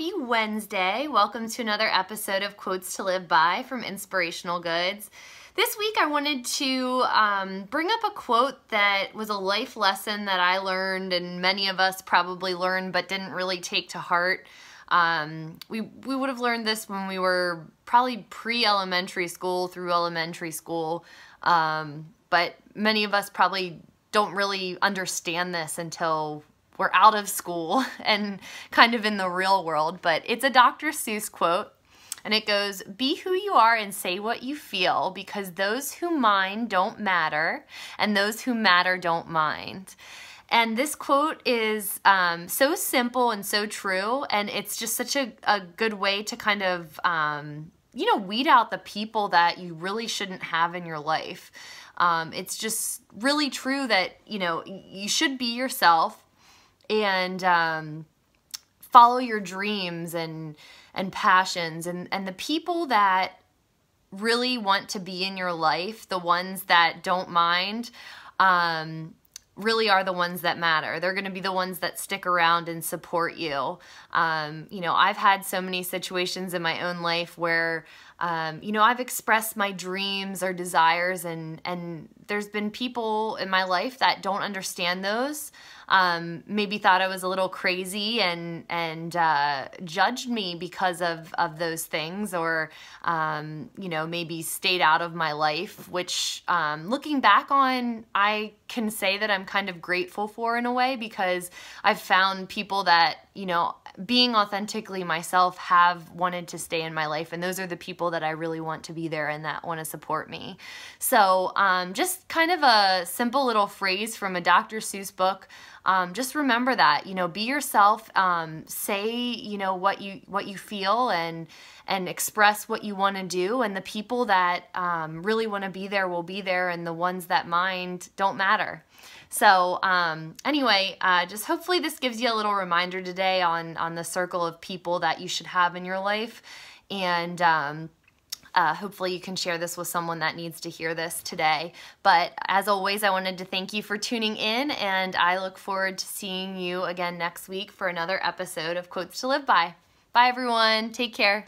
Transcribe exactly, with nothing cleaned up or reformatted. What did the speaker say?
Happy Wednesday. Welcome to another episode of Quotes to Live By from Inspirational Goods. This week I wanted to um, bring up a quote that was a life lesson that I learned and many of us probably learned but didn't really take to heart. Um, we, we would have learned this when we were probably pre-elementary school through elementary school, um, but many of us probably don't really understand this until we're out of school and kind of in the real world, but it's a Doctor Seuss quote, and it goes, "Be who you are and say what you feel, because those who mind don't matter, and those who matter don't mind." And this quote is um, so simple and so true, and it's just such a, a good way to kind of, um, you know, weed out the people that you really shouldn't have in your life. Um, it's just really true that, you know, you should be yourself, and um, follow your dreams and and passions. And, and the people that really want to be in your life, the ones that don't mind, um, really are the ones that matter. They're gonna be the ones that stick around and support you. Um, you know, I've had so many situations in my own life where, um, you know, I've expressed my dreams or desires, and, and there's been people in my life that don't understand those. Um, maybe thought I was a little crazy and and uh, judged me because of, of those things, or um, you know, maybe stayed out of my life, which um, looking back on, I can say that I'm kind of grateful for in a way, because I've found people that, you know, being authentically myself, have wanted to stay in my life, and those are the people that I really want to be there and that want to support me. So um, just kind of a simple little phrase from a Doctor Seuss book. Um, just remember that, you know, be yourself, um, say, you know, what you, what you feel, and, and express what you want to do. And the people that, um, really want to be there will be there. And the ones that mind don't matter. So, um, anyway, uh, just hopefully this gives you a little reminder today on, on the circle of people that you should have in your life. And, um, Uh, hopefully you can share this with someone that needs to hear this today. But as always, I wanted to thank you for tuning in, and I look forward to seeing you again next week for another episode of Quotes to Live By. Bye everyone. Take care.